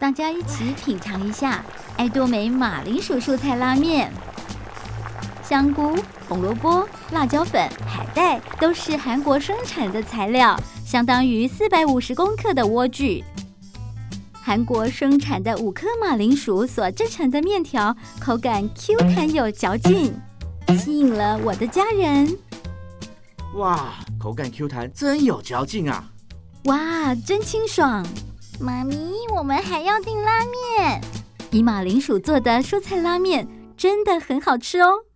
大家一起品尝一下爱多美马铃薯蔬菜拉面。香菇、红萝卜、辣椒粉、海带都是韩国生产的材料，相当于450公克的莴苣。韩国生产的5颗马铃薯所制成的面条，口感 Q 弹有嚼劲，吸引了我的家人。哇，口感 Q 弹，真有嚼劲啊！哇，真清爽！妈咪，我们还要订拉面。以马铃薯做的蔬菜拉面真的很好吃哦。